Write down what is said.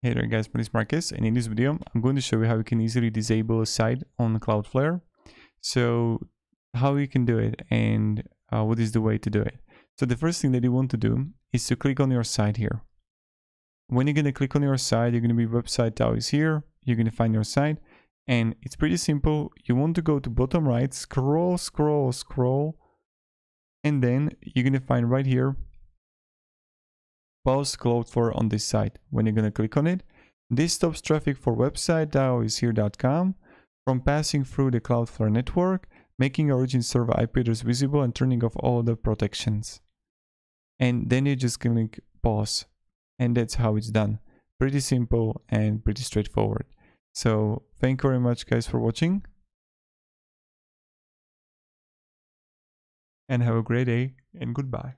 Hey there guys, my name is Marcus, and in this video I'm going to show you how you can easily disable a site on Cloudflare. So how you can do it and what is the way to do it. So the first thing that you want to do is to click on your site here. When you're going to click on your site, you're going to be website tab is here, you're going to find your site, and it's pretty simple. You want to go to bottom right, scroll, and then you're going to find right here Pause Cloudflare on this site. When you're going to click on it, this stops traffic for website here.com from passing through the Cloudflare network, making origin server IP address visible and turning off all the protections. And then you just click pause, and that's how it's done. Pretty simple and pretty straightforward. So thank you very much guys for watching, and have a great day, and goodbye.